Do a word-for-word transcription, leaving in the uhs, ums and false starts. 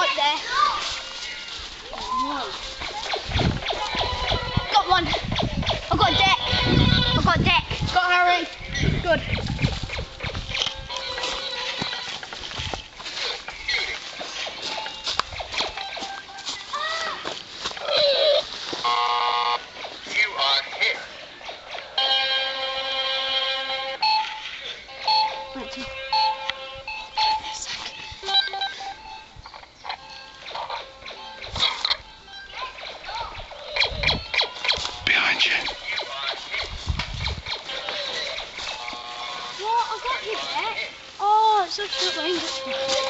right there. Got one. I've got a deck. I've got a deck. Got to hurry. Good. You are here. Right, two. What? I got you there. Oh, it's such a good range.